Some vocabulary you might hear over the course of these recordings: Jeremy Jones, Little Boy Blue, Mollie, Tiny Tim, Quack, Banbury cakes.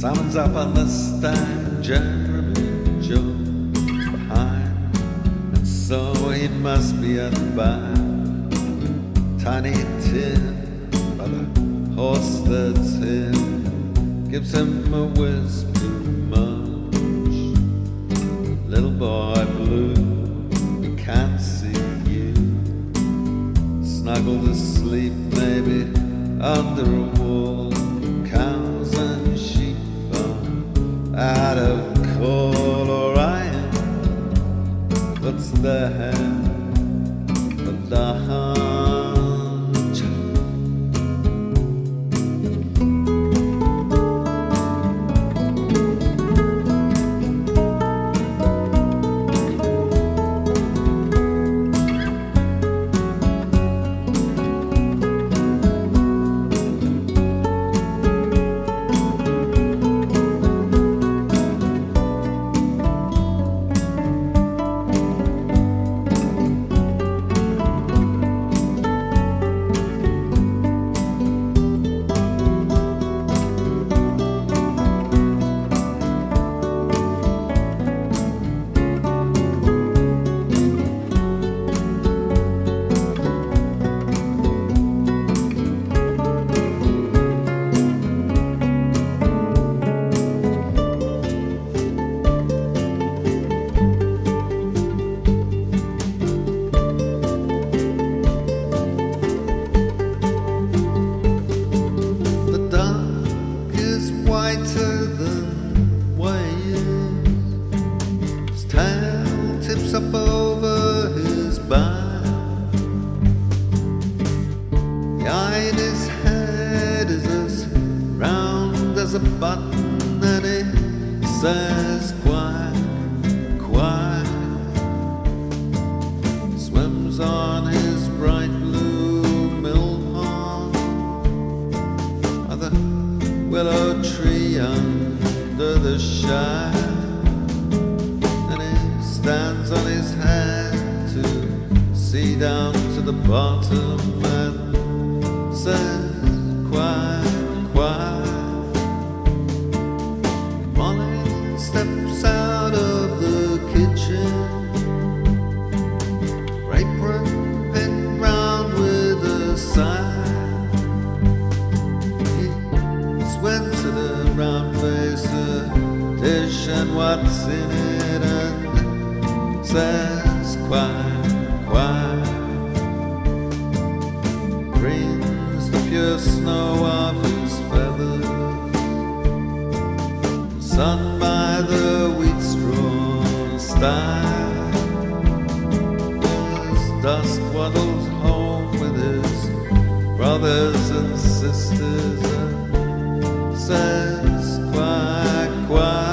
Someone's up on the stand, Jeremy Jones behind, and so he must be at the back. Tiny tin, but a horse that's in gives him a whisper munch. Little boy blue, can't see you, snuggled asleep maybe under a wall. Cows and sheep are out of call. Orion puts their head at the hunch. Up over his back, behind his head is as round as a button, and it says quack, quack. Swims on his bright blue mill pond, by the willow tree under the shack. Stands on his hand to see down to the bottom and says quack, quack. Molly steps out of the kitchen, grape rope pinned round with a sigh. He squints at a round face, a dish and what's in it, and says quack, quack. Brings the pure snow of his feathers, the sun by the wheat straw stack. As dusk waddles home with his brothers and sisters, and says quack, quack.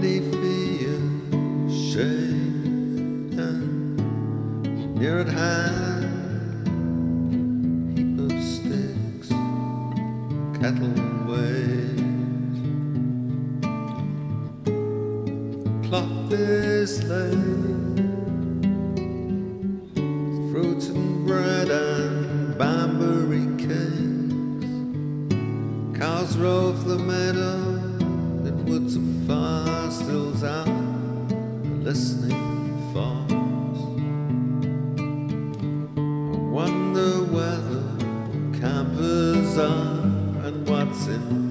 Leafy and shade, and near at hand, heap of sticks, cattle waves. Clock this lane, fruits and bread and bambury cakes, Cows rove the meadow, the woods of fire stills out, listening falls. I wonder where the campers are and what's in